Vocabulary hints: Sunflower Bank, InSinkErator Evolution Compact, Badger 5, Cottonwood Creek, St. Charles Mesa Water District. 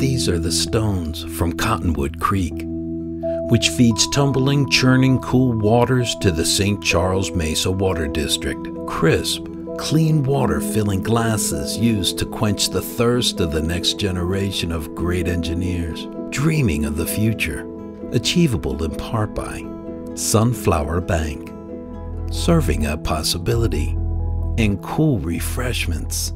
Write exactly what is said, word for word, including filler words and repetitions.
These are the stones from Cottonwood Creek, which feeds tumbling, churning, cool waters to the Saint Charles Mesa Water District. Crisp, clean water filling glasses used to quench the thirst of the next generation of great engineers, dreaming of the future, achievable in part by Sunflower Bank, serving up possibility and cool refreshments.